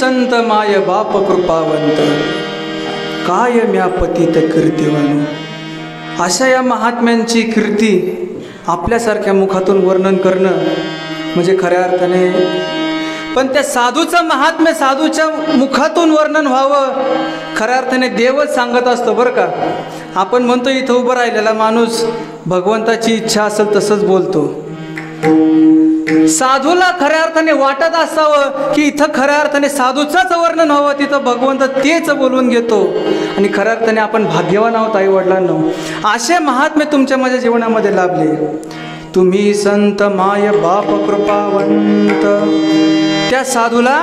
संत my बाप कृपावंत, काय म्या पतित कीर्तिवान। अशा या महात्म्यांची कीर्ती आपल्यासारख्या मुखातून वर्णन करणं म्हणजे खऱ्या अर्थाने, पण त्या साधूचं महात्म्य साधूच्या मुखातून वर्णन व्हावं खऱ्या अर्थाने देवच सांगत असतो बरं का। आपण म्हणतो इथं उभं राहिलेला माणूस भगवंताची इच्छा असेल तसंच बोलतो। साधूला खऱ्या अर्थाने वाटत असावं की इथं खऱ्या अर्थाने साधूचंच वर्णन हवं, तिथं भगवंत तेच बोलून घेतो आणि खऱ्या अर्थाने आपण भाग्यवान आहोत आई वडिलांनो, असे महात्म्य तुमच्या माझ्या जीवनामध्ये लाभले। तुम्ही संत माय बाप कृपावंत, त्या साधूला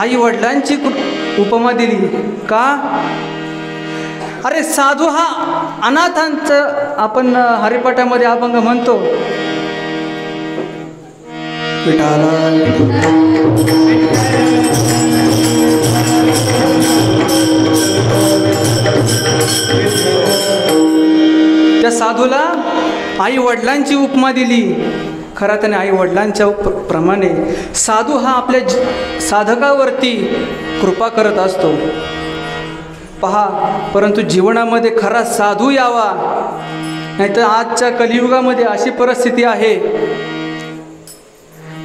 आई वडिलांची उपमा दिली का? अरे साधू हा अनाथांचं आपण हरिपाठामध्ये अभंग म्हणतो, त्या साधूला आई वडिलांची उपमा दिली। खरा त्याने आई वडिलांच्या प्रमाणे साधू हा आपल्या साधकावरती कृपा करत असतो। पहा, परंतु जीवनामध्ये खरा साधू यावा, नाहीतर आजच्या कलियुगामध्ये अशी परिस्थिती आहे,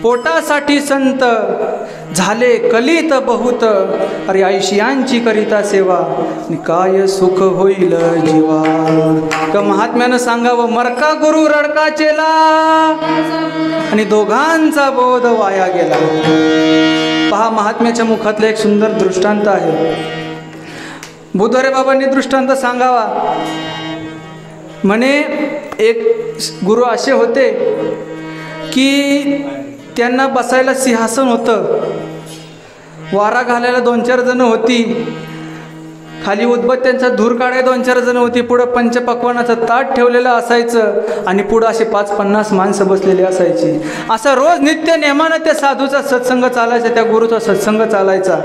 पोटासाठी संत झाले कलित बहुत, अरे आयुष्यांची करिता सेवा, काय सुख होईल जीवा। त्या महात्म्यानं सांगावं, मरका गुरु रडका चेला आणि दोघांचा बोध वाया गेला। पहा, महात्म्याच्या मुखातलं एक सुंदर दृष्टांत आहे। बुधवारे बाबांनी दृष्टांत सांगावा म्हणे, एक गुरु असे होते की त्यांना बसायला सिंहासन होतं, वारा घालायला दोन चार जणं होती, खाली उदबत्त्यांचा धूर काढाय दोन चार जणं होती, पुढं पंचपक्वानाचं ताट ठेवलेलं असायचं आणि पुढं असे 50-50 माणसं बसलेली असायची। असा रोज नित्य नेमानं त्या साधूचा सत्संग चालायचा, त्या गुरुचा सत्संग चालायचा।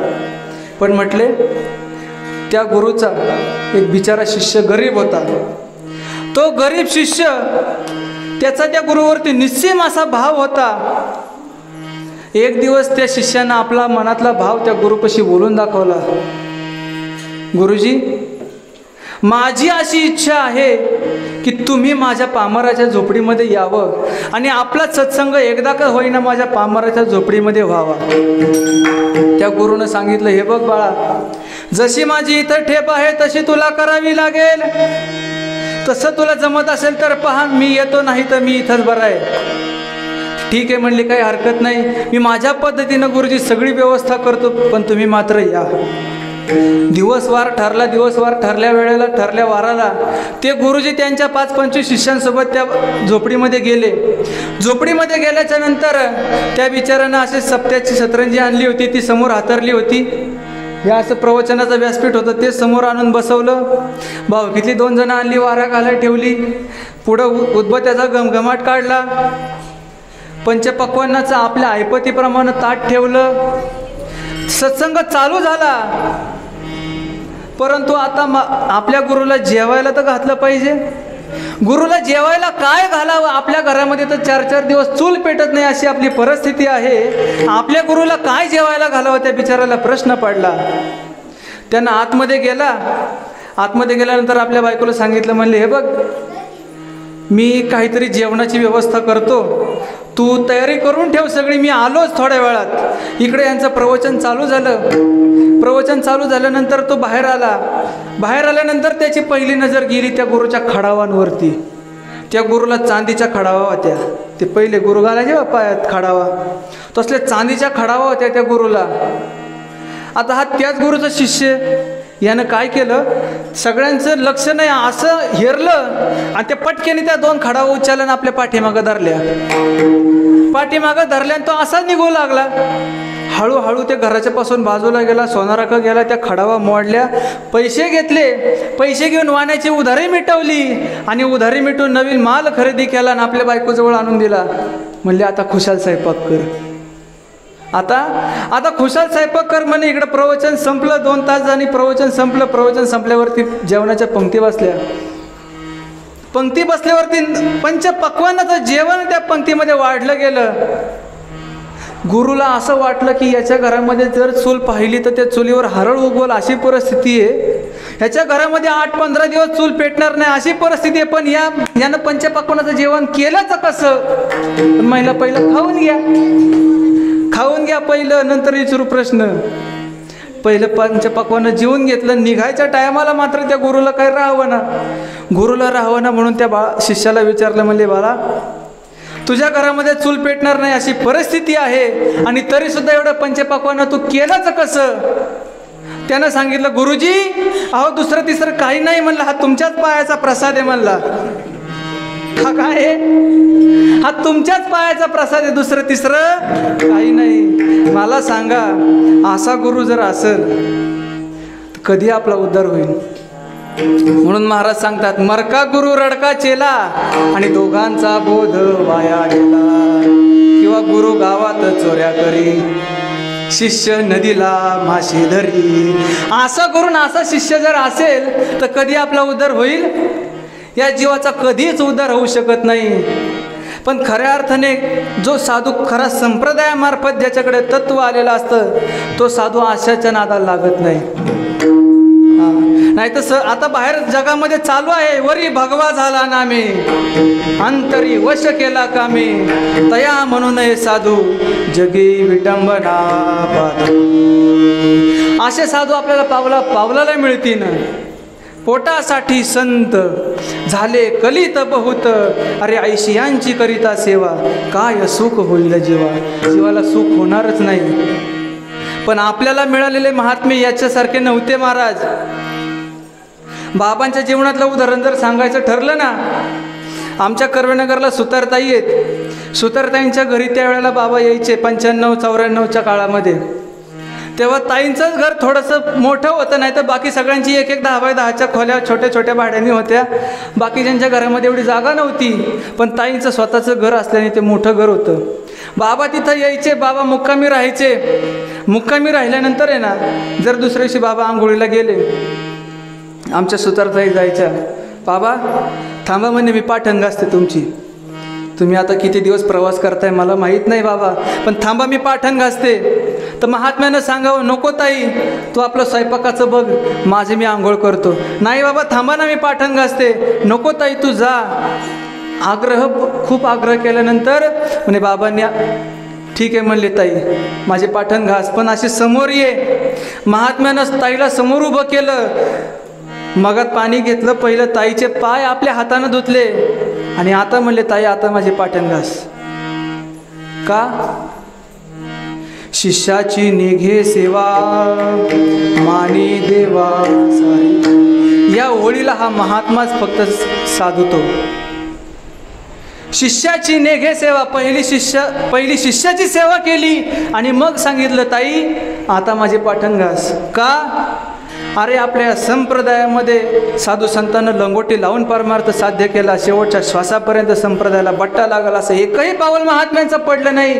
पण म्हटले त्या गुरुचा एक बिचारा शिष्य गरीब होता, तो गरीब शिष्य त्याचा त्या गुरुवरती निस्सीम असा भाव होता। एक दिवस त्या शिष्यानं आपला मनातला भाव त्या गुरुपाशी बोलून दाखवला, गुरुजी माझी अशी इच्छा आहे की तुम्ही माझ्या पामराच्या झोपडीमध्ये यावं आणि आपला सत्संग एकदा का होईना माझ्या पामराच्या झोपडीमध्ये व्हावा। त्या गुरुनं सांगितलं, हे बघ बाळा, जशी माझी इथं ठेप आहे तशी तुला करावी लागेल, तसं तुला जमत असेल तर पहा, मी येतो नाही तर मी इथंच बरं आहे। ठीक आहे म्हणले, काही हरकत नाही, मी माझ्या पद्धतीनं गुरुजी सगळी व्यवस्था करतो, पण तुम्ही मात्र या। दिवसवार ठरला, दिवसवार ठरल्या वेळेला ठरल्या वाराला ते गुरुजी त्यांच्या 5-25 शिष्यांसोबत त्या झोपडीमध्ये गेले। झोपडीमध्ये गेल्याच्या नंतर त्या बिचाऱ्यानं असे सप्त्याची सतरंजी आणली होती, ती समोर हातरली होती, या असं प्रवचनाचं व्यासपीठ होतं ते समोर आणून बसवलं। भावकीतली दोन जणं आणली, वारा घालायला ठेवली, पुढं उदबत्त्याचा घमघमाट काढला, पंचपक्वांनाचं आपल्या ऐपतीप्रमाणे ताट ठेवलं, सत्संग चालू झाला। परंतु आता आपल्या गुरुला जेवायला तर घातलं पाहिजे, गुरुला जेवायला काय घालावं? आपल्या घरामध्ये तर 4-4 दिवस चूल पेटत नाही अशी आपली परिस्थिती आहे, आपल्या गुरुला काय जेवायला घालावं? त्या बिचाराला प्रश्न पडला। त्यानं आतमध्ये गेला, आतमध्ये गेल्यानंतर आपल्या बायकोला सांगितलं, म्हणले हे बघ मी काहीतरी जेवणाची व्यवस्था करतो, तू तयारी करून ठेव सगळी, मी आलोच थोड्या वेळात। इकडे यांचं प्रवचन चालू झालं, प्रवचन चालू झाल्यानंतर तो बाहेर आला, बाहेर आल्यानंतर त्याची पहिली नजर गेली त्या गुरुच्या खडावांवरती। त्या गुरुला चांदीच्या खडावा होत्या, ते पहिले गुरु घालायचे पायात खडावा, तसल्या चांदीच्या खडावा होत्या त्या गुरुला। आता हा त्याच गुरुचा शिष्य, यानं काय केलं, सगळ्यांचं लक्ष नाही असं हेरलं आणि त्या पटकेने त्या दोन खडावा उचलल्यानं आपल्या पाठीमागं धरल्या, पाठीमागं धरल्यानं तो असा निघू लागला। हळूहळू ते घराच्या पासून बाजूला गेला, सोनाराकडे गेला, त्या खडावा मोडल्या, पैसे घेतले, पैसे घेऊन वाण्याची उधारी मिटवली आणि उधारी मिटून नवीन माल खरेदी केला आणि आपल्या बायकोजवळ आणून दिला। म्हणले आता खुशाल स्वयंपाक कर, आता खुशाल स्वयंपाक कर म्हणे। इकडं प्रवचन संपलं, 2 तास आणि प्रवचन संपलं। प्रवचन संपल्यावरती जेवणाच्या पंक्ती बसल्या, पंक्ती बसल्यावरती पंचपक्वानाचं जेवण त्या पंक्तीमध्ये वाढलं गेलं। गुरुला असं वाटलं की याच्या घरामध्ये जर चूल पाहिली तर त्या चुलीवर हरळ उगवल अशी परिस्थिती आहे, याच्या घरामध्ये 8-15 दिवस चूल पेटणार नाही अशी परिस्थिती आहे, पण यानं पंचपक्वानाचं जेवण केलंच कसं? महिला पहिलं खाऊन घ्या पहिलं, नंतर विचारू प्रश्न. पहिलं पंचपक्वानं जेवून घेतलं, निघायच्या टायमाला मात्र त्या गुरुला काही राहावं ना म्हणून त्या शिष्याला विचारलं, म्हणजे बाळा तुझ्या घरामध्ये चूल पेटणार नाही अशी परिस्थिती आहे आणि तरी सुद्धा एवढं पंचपक्वान तू केलंच कसं? त्यानं सांगितलं, गुरुजी अहो दुसरं तिसरं काही नाही म्हणलं, हा तुमच्याच पायाचा प्रसाद आहे म्हणला. हा काय? हा तुमच्याच पायाचा प्रसाद आहे, दुसरं तिसरं काही नाही. मला सांगा असा गुरु जर असेल तर कधी आपला उद्धार होईल? म्हणून महाराज सांगतात, मरका गुरु रडका चेला आणि दोघांचा बोध वाया गेला. किंवा गुरु गावात चोऱ्या करी, शिष्य नदीला माशी धरी. असा गुरु ना असा शिष्य जर असेल तर कधी आपला उद्धार होईल? या जीवाचा कधीच उद्धार होऊ शकत नाही. पण खऱ्या अर्थाने जो साधू खरा संप्रदायामार्फत ज्याच्याकडे तत्व आलेलं असतं तो साधू आशाच्या नादाला लागत नाही. नाही तर आता बाहेर जगामध्ये चालू आहे, वरी भगवा झाला नामे अंतरी वश केला कामे, तया म्हणून हे साधू जगी विटंबना पाहतो. असे साधू आपल्याला पावलाला मिळतील. पोटासाठी संत झाले कलित बहुत, अरे ऐशियांची करिता सेवा, काय सुख होईल जीवा? जीवाला सुख होणारच नाही. पण आपल्याला मिळालेले महात्मे याच्यासारखे नव्हते महाराज. बाबांच्या जीवनातलं उदाहरण जर सांगायचं ठरलं ना, आमच्या कर्वेनगरला सुतारताई आहेत. सुतारताईंच्या घरी त्यावेळेला बाबा यायचे 95-94च्या काळामध्ये. तेव्हा ताईंचंच घर थोडंसं मोठं होतं, नाही तर बाकी सगळ्यांची 1-1 10x10च्या खोल्या छोट्या छोट्या भाड्याने होत्या. बाकीच्यांच्या घरामध्ये एवढी जागा नव्हती, पण ताईंचं स्वतःचं घर असल्याने ते मोठं घर होतं. बाबा तिथं यायचे, बाबा मुक्कामी राहायचे. मुक्कामी राहिल्यानंतर आहे ना, जर दुसऱ्या दिवशी बाबा आंघोळीला गेले, आमच्या सुतारताई जायच्या, बाबा थांबा म्हणे मी पाठंग असते तुमची, तुम्ही आता किती दिवस प्रवास करताय मला माहीत नाही बाबा, पण थांबा मी पाठंग असते. तर महात्म्यानं सांगावं, नको ताई तू आपलं स्वयंपाकाचं बघ, माझे मी आंघोळ करतो. नाही बाबा थांबा ना मी पाठंग असते. नको ताई तू जा. खूप आग्रह केल्यानंतर म्हणे बाबांनी ठीक आहे म्हणले, ताई माझे पाठण घास, पण असे समोर ये. महात्म्यानं ताईला समोर उभं केलं, मगात पाणी घेतलं पहिलं, ताईचे पाय आपल्या हातानं धुतले आणि आता म्हणले, ताई आता माझे पाठण घास. का? शिष्याची निघे सेवा मानी देवा सारी. या ओळीला हा महात्माच फक्त साधतो. शिष्याची नेघे सेवा, पहिली शिष्याची सेवा केली आणि मग सांगितलं, ताई आता माझे पाठण घास. का? अरे आपल्या संप्रदायामध्ये साधू संतांना लंगोटी लावून परमार्थ साध्य केला. शेवटच्या श्वासापर्यंत संप्रदायाला बट्टा लागला असं एकही पाऊल महात्म्यांचं पडलं नाही.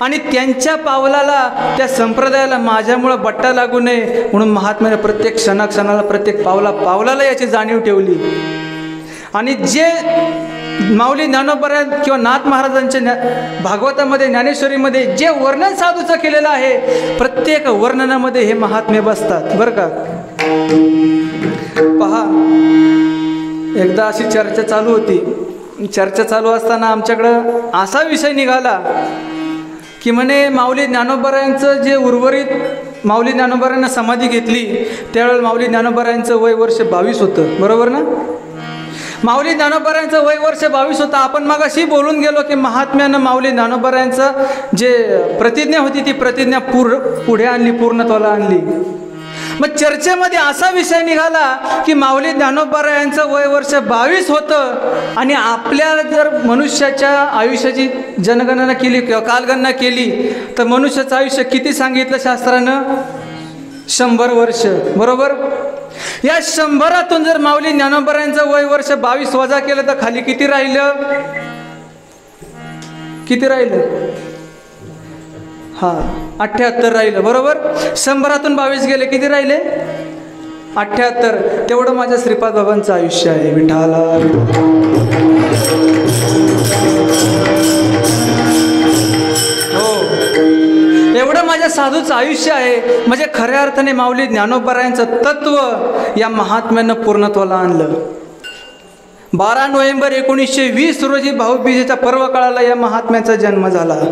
आणि त्यांच्या पावलाला, त्या संप्रदायाला माझ्यामुळं बट्टा लागू नये म्हणून महात्म्याने प्रत्येक क्षणाक्षणाला, प्रत्येक पावलाला याची जाणीव ठेवली. आणि जे माऊली ज्ञानोबा रयंच किंवा नाथ महाराजांचे भागवतामध्ये, ज्ञानेश्वरीमध्ये जे वर्णन साधूचं केलेलं आहे, प्रत्येक वर्णनामध्ये हे महात्म्य बसतात बरं का. पहा, एकदा अशी चर्चा चालू होती. चर्चा चालू असताना आमच्याकडं असा विषय निघाला की म्हणे माऊली ज्ञानोबा रयंचं जे उर्वरित, माऊली ज्ञानोबा रयंना समाधी घेतली त्यावेळेला माऊली ज्ञानोबा रयंचं वय वर्ष 22 होतं, बरोबर ना? माऊली ज्ञानोबा रयंचं वय वर्ष 22 होतं. आपण मगाशी बोलून गेलो की महात्म्यानं माऊली ज्ञानोबा रयंचं जे प्रतिज्ञा होती ती प्रतिज्ञा पुढे आणली, पूर्णत्वाला आणली. मग चर्चेमध्ये असा विषय निघाला की माऊली ज्ञानोबा रयंचं वय वर्ष 22 होतं आणि आपल्या जर मनुष्याच्या आयुष्याची जनगणना केली किंवा कालगणना केली तर मनुष्याचं आयुष्य किती सांगितलं शास्त्रानं? 100 वर्ष, बरोबर? या 100 तून जर माऊली ज्ञानोबा रयंचं वय वर्ष 22 वजा केलं तर खाली किती राहिलं? हा 78 राहिलं, बरोबर? 100तून 22 गेले, किती राहिले? 78. तेवढं माझ्या श्रीपाद बाबांचं आयुष्य आहे. विठाला हो जे साधूचं आयुष्य आहे म्हणजे खऱ्या अर्थाने माऊली ज्ञानोबा रयंचं तत्व या महात्म्यानं पूर्णत्वाला आणलं। 12 नोव्हेंबर 1920 रोजी भाऊबीजेच्या पर्व काळाला या महात्म्याचा जन्म झाला।